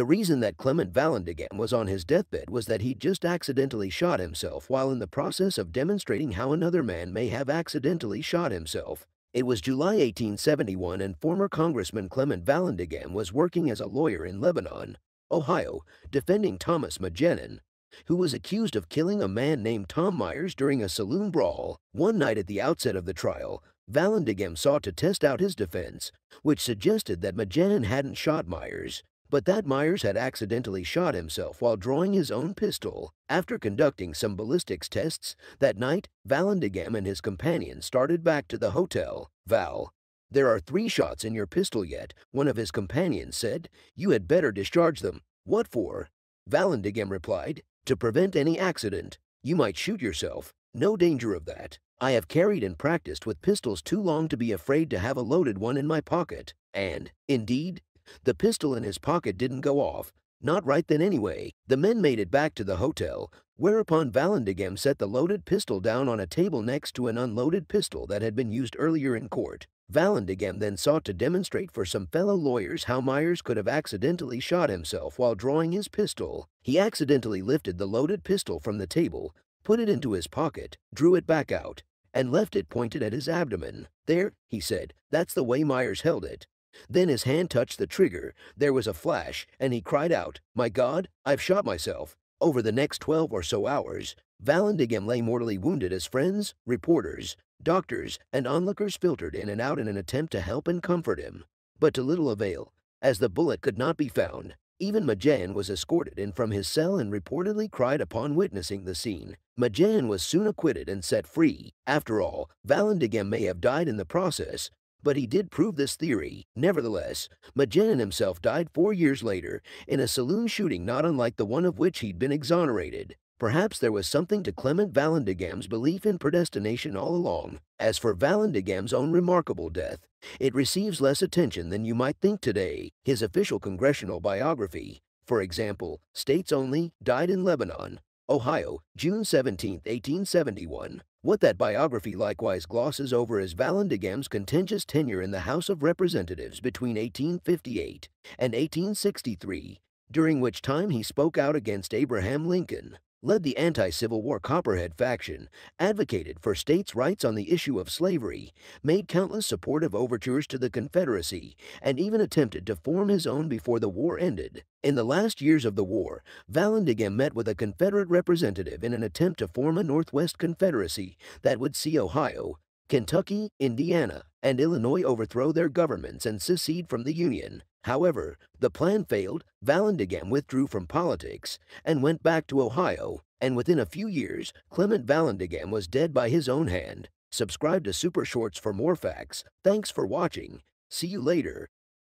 The reason that Clement Vallandigham was on his deathbed was that he just accidentally shot himself while in the process of demonstrating how another man may have accidentally shot himself. It was July 1871, and former Congressman Clement Vallandigham was working as a lawyer in Lebanon, Ohio, defending Thomas McGehan, who was accused of killing a man named Tom Myers during a saloon brawl. One night at the outset of the trial, Vallandigham sought to test out his defense, which suggested that McGehan hadn't shot Myers, but that Myers had accidentally shot himself while drawing his own pistol. After conducting some ballistics tests that night, Vallandigham and his companion started back to the hotel. "Val, there are 3 shots in your pistol yet," one of his companions said. "You had better discharge them." "What for?" Vallandigham replied. "To prevent any accident. You might shoot yourself." "No danger of that. I have carried and practiced with pistols too long to be afraid to have a loaded one in my pocket." And, indeed, the pistol in his pocket didn't go off. Not right then anyway. The men made it back to the hotel, whereupon Vallandigham set the loaded pistol down on a table next to an unloaded pistol that had been used earlier in court. Vallandigham then sought to demonstrate for some fellow lawyers how Myers could have accidentally shot himself while drawing his pistol. He accidentally lifted the loaded pistol from the table, put it into his pocket, drew it back out, and left it pointed at his abdomen. "There," he said, "that's the way Myers held it." Then his hand touched the trigger. There was a flash, and he cried out, "My God, I've shot myself." Over the next 12 or so hours, Vallandigham lay mortally wounded as friends, reporters, doctors, and onlookers filtered in and out in an attempt to help and comfort him, but to little avail, as the bullet could not be found. Even McGehan was escorted in from his cell and reportedly cried upon witnessing the scene. McGehan was soon acquitted and set free. After all, Vallandigham may have died in the process, but he did prove this theory. Nevertheless, McGehan himself died 4 years later in a saloon shooting not unlike the one of which he'd been exonerated. Perhaps there was something to Clement Vallandigham's belief in predestination all along. As for Vallandigham's own remarkable death, it receives less attention than you might think today. His official congressional biography, for example, states only, "Died in Lebanon, Ohio, June 17, 1871. What that biography likewise glosses over is Vallandigham's contentious tenure in the House of Representatives between 1858 and 1863, during which time he spoke out against Abraham Lincoln, led the anti-Civil War Copperhead faction, advocated for states' rights on the issue of slavery, made countless supportive overtures to the Confederacy, and even attempted to form his own before the war ended. In the last years of the war, Vallandigham met with a Confederate representative in an attempt to form a Northwest Confederacy that would see Ohio, Kentucky, Indiana, and Illinois overthrow their governments and secede from the Union. However, the plan failed. Vallandigham withdrew from politics and went back to Ohio, and within a few years, Clement Vallandigham was dead by his own hand. Subscribe to Super Shorts for more facts. Thanks for watching. See you later.